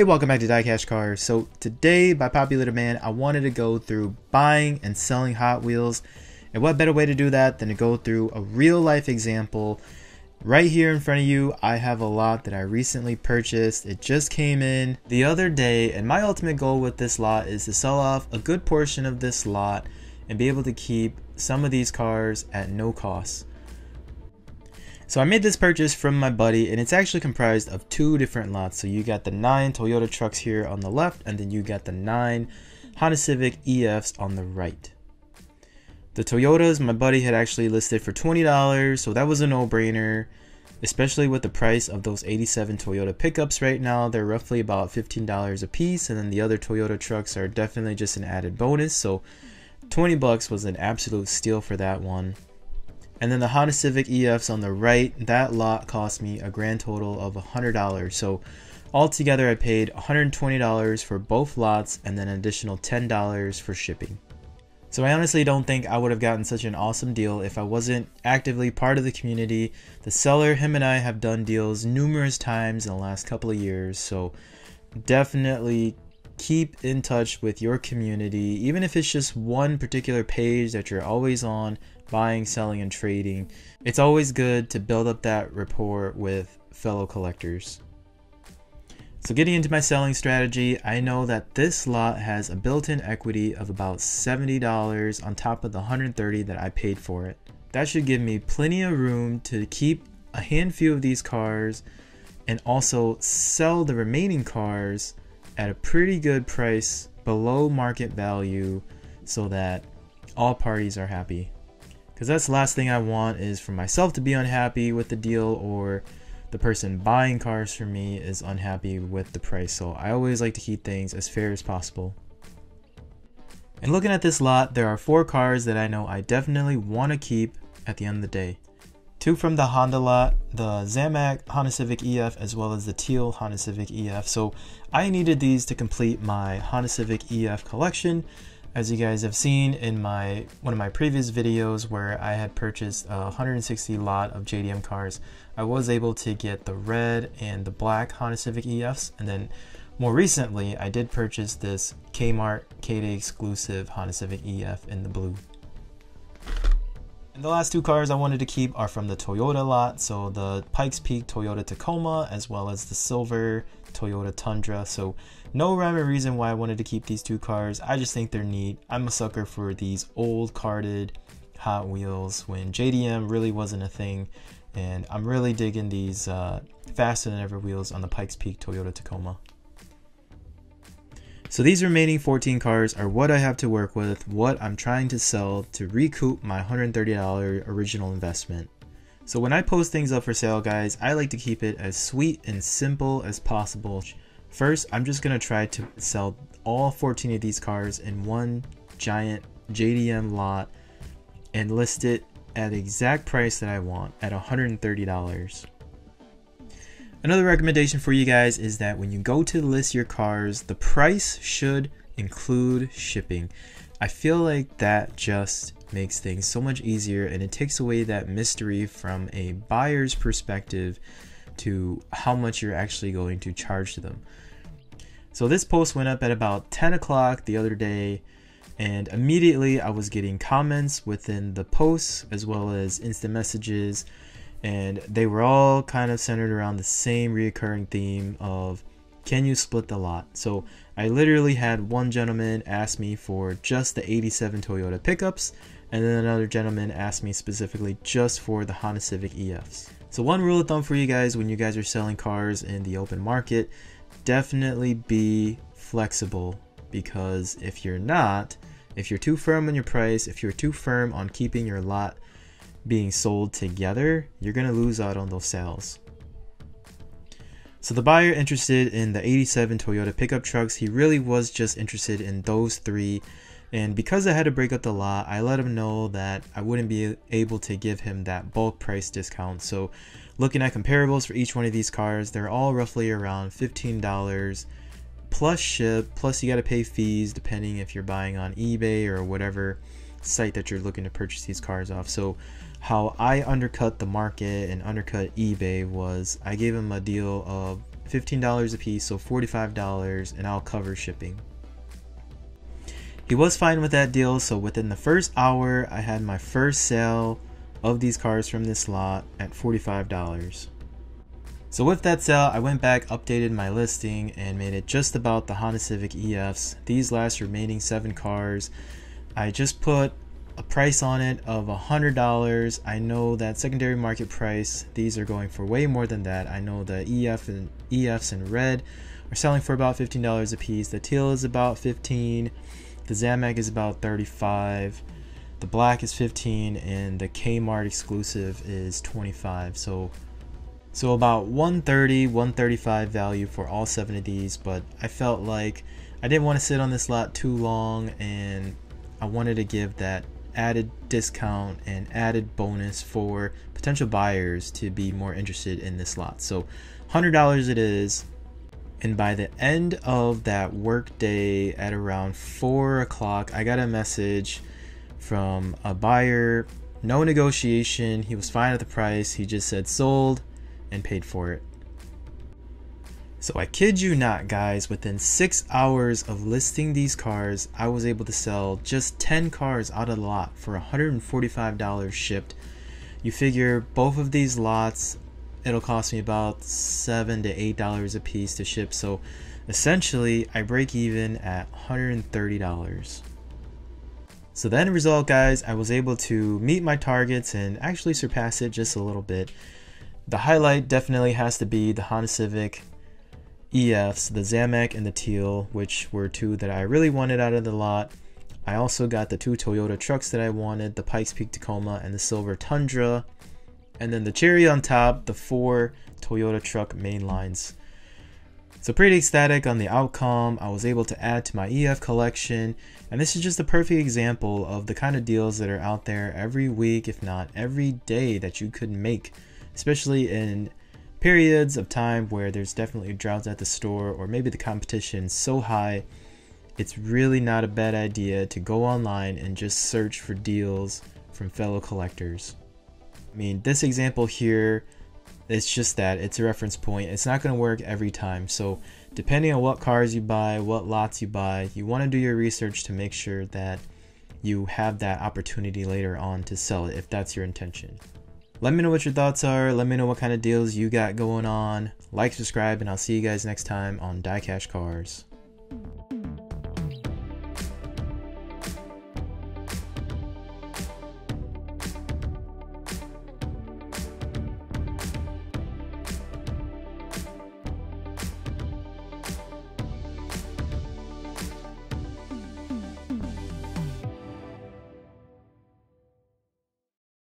Hey, welcome back to Die Cash Cars. So today, by popular demand, I wanted to go through buying and selling Hot Wheels. And what better way to do that than to go through a real life example. Right here in front of you, I have a lot that I recently purchased. It just came in the other day, and my ultimate goal with this lot is to sell off a good portion of this lot and be able to keep some of these cars at no cost. So I made this purchase from my buddy, and it's actually comprised of two different lots. So you got the 9 Toyota trucks here on the left, and then you got the 9 Honda Civic EFs on the right. The Toyotas, my buddy had actually listed for $20, so that was a no-brainer, especially with the price of those 87 Toyota pickups right now. They're roughly about $15 a piece, and then the other Toyota trucks are definitely just an added bonus. So 20 bucks was an absolute steal for that one. And then the Honda Civic EFs on the right, that lot cost me a grand total of $100. So altogether I paid $120 for both lots and then an additional $10 for shipping. So I honestly don't think I would have gotten such an awesome deal if I wasn't actively part of the community. The seller, him and I have done deals numerous times in the last couple of years. So definitely keep in touch with your community, even if it's just one particular page that you're always on. Buying, selling, and trading. It's always good to build up that rapport with fellow collectors. So getting into my selling strategy, I know that this lot has a built-in equity of about $70 on top of the $130 that I paid for it. That should give me plenty of room to keep a handful of these cars and also sell the remaining cars at a pretty good price below market value so that all parties are happy. Because that's the last thing I want is for myself to be unhappy with the deal, or the person buying cars from me is unhappy with the price. So I always like to keep things as fair as possible. And looking at this lot, there are 4 cars that I know I definitely want to keep at the end of the day. 2 from the Honda lot, the Zamac Honda Civic EF, as well as the teal Honda Civic EF. So I needed these to complete my Honda Civic EF collection. As you guys have seen in one of my previous videos where I had purchased a 160 lot of JDM cars, I was able to get the red and the black Honda Civic EFs, and then more recently I did purchase this Kmart K-Day exclusive Honda Civic EF in the blue. And the last 2 cars I wanted to keep are from the Toyota lot, so the Pikes Peak Toyota Tacoma as well as the silver Toyota Tundra. So no rhyme or reason why I wanted to keep these 2 cars. I just think they're neat. I'm a sucker for these old carded Hot Wheels when JDM really wasn't a thing, and I'm really digging these faster than ever wheels on the Pikes Peak Toyota Tacoma. So these remaining 14 cars are what I have to work with, what I'm trying to sell to recoup my $130 original investment. So when I post things up for sale, guys, I like to keep it as sweet and simple as possible. First, I'm just going to try to sell all 14 of these cars in one giant JDM lot and list it at the exact price that I want at $130. Another recommendation for you guys is that when you go to list your cars, the price should include shipping. I feel like that just makes things so much easier, and it takes away that mystery from a buyer's perspective to how much you're actually going to charge them. So this post went up at about 10 o'clock the other day, and immediately I was getting comments within the posts as well as instant messages, and they were all kind of centered around the same recurring theme of, can you split the lot? So I literally had one gentleman ask me for just the 87 Toyota pickups, and then another gentleman asked me specifically just for the Honda Civic EFs. So one rule of thumb for you guys when you guys are selling cars in the open market, definitely be flexible, because if you're not, if you're too firm on your price, if you're too firm on keeping your lot being sold together, you're going to lose out on those sales. So the buyer interested in the 87 Toyota pickup trucks, he really was just interested in those 3. And because I had to break up the lot, I let him know that I wouldn't be able to give him that bulk price discount. So looking at comparables for each one of these cars, they're all roughly around $15 plus ship, plus you got to pay fees depending if you're buying on eBay or whatever site that you're looking to purchase these cars off. So how I undercut the market and undercut eBay was I gave him a deal of $15 a piece, so $45, and I'll cover shipping. He was fine with that deal, so within the first hour, I had my first sale of these cars from this lot at $45. So with that sale, I went back, updated my listing, and made it just about the Honda Civic EFs. These last remaining 7 cars, I just put a price on it of $100. I know that secondary market price, these are going for way more than that. I know the EFs in red are selling for about $15 a piece. The teal is about $15. The Zamac is about $35, the black is $15, and the Kmart exclusive is $25. So about $130, $135 value for all 7 of these, but I felt like I didn't want to sit on this lot too long, and I wanted to give that added discount and added bonus for potential buyers to be more interested in this lot. So $100 it is. And by the end of that work day at around 4 o'clock, I got a message from a buyer. No negotiation. He was fine at the price. He just said sold and paid for it. So I kid you not, guys, within 6 hours of listing these cars, I was able to sell just 10 cars out of the lot for $145 shipped. You figure both of these lots, it'll cost me about $7 to $8 a piece to ship, so essentially I break even at $130. So the end result, guys, I was able to meet my targets and actually surpass it just a little bit. The highlight definitely has to be the Honda Civic EFs, the Zamac and the teal, which were 2 that I really wanted out of the lot. I also got the 2 Toyota trucks that I wanted, the Pikes Peak Tacoma and the silver Tundra. And then the cherry on top, the 4 Toyota truck mainlines. So pretty ecstatic on the outcome. I was able to add to my EF collection. And this is just a perfect example of the kind of deals that are out there every week, if not every day, that you could make, especially in periods of time where there's definitely droughts at the store, or maybe the competition is so high. It's really not a bad idea to go online and just search for deals from fellow collectors. I mean, this example here, it's just that it's a reference point. It's not going to work every time. So depending on what cars you buy, what lots you buy, you want to do your research to make sure that you have that opportunity later on to sell it, if that's your intention. Let me know what your thoughts are. Let me know what kind of deals you got going on. Like, subscribe, and I'll see you guys next time on Die Cash Cars.